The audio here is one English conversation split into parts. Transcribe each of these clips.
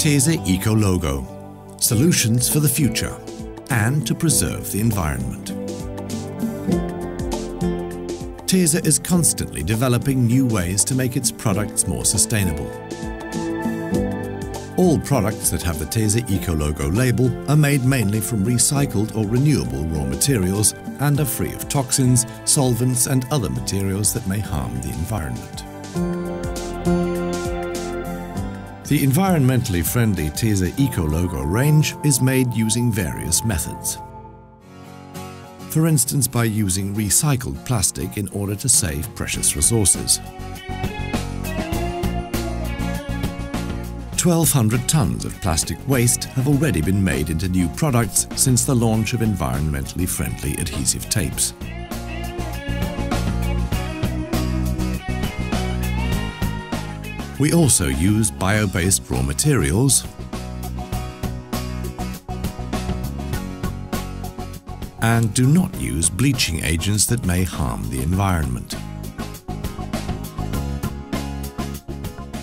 tesa ecoLogo, solutions for the future and to preserve the environment. tesa is constantly developing new ways to make its products more sustainable. All products that have the tesa ecoLogo label are made mainly from recycled or renewable raw materials and are free of toxins, solvents and other materials that may harm the environment. The environmentally friendly tesa ecoLogo range is made using various methods. For instance, by using recycled plastic in order to save precious resources. 1,200 tons of plastic waste have already been made into new products since the launch of environmentally friendly adhesive tapes. We also use bio-based raw materials and do not use bleaching agents that may harm the environment.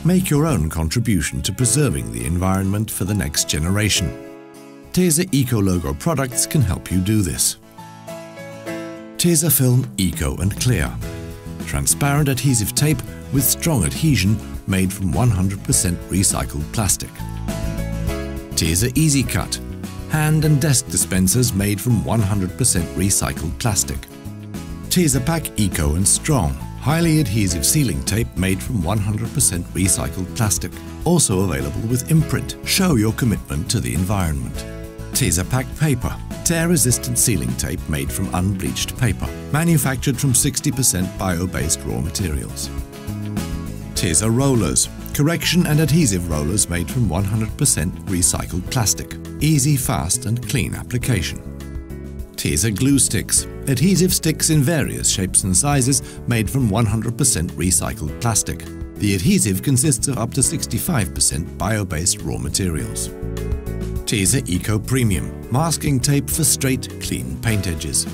Make your own contribution to preserving the environment for the next generation. tesa ecoLogo products can help you do this. tesa Film Eco and Clear. Transparent adhesive tape with strong adhesion made from 100% recycled plastic. tesa Easy Cut. Hand and desk dispensers made from 100% recycled plastic. tesa Pak Eco and Strong, highly adhesive sealing tape made from 100% recycled plastic, also available with imprint. Show your commitment to the environment. tesa Pak Paper, tear-resistant sealing tape made from unbleached paper, manufactured from 60% bio-based raw materials. tesa Rollers, correction and adhesive rollers made from 100% recycled plastic. Easy, fast and clean application. tesa Glue Sticks, adhesive sticks in various shapes and sizes made from 100% recycled plastic. The adhesive consists of up to 65% bio-based raw materials. tesa Eco Premium, masking tape for straight, clean paint edges.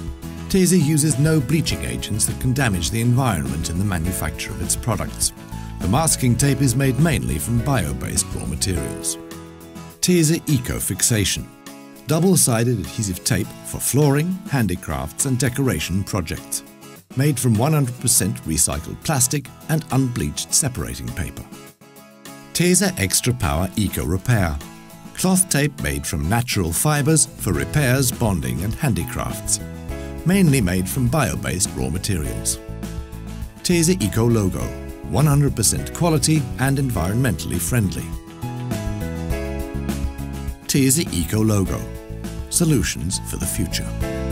tesa uses no bleaching agents that can damage the environment in the manufacture of its products. The masking tape is made mainly from bio-based raw materials. tesa Eco Fixation, double-sided adhesive tape for flooring, handicrafts and decoration projects. Made from 100% recycled plastic and unbleached separating paper. tesa Extra Power Eco Repair, cloth tape made from natural fibers for repairs, bonding and handicrafts. Mainly made from bio-based raw materials. tesa ecoLogo, 100% quality and environmentally friendly. tesa ecoLogo, solutions for the future.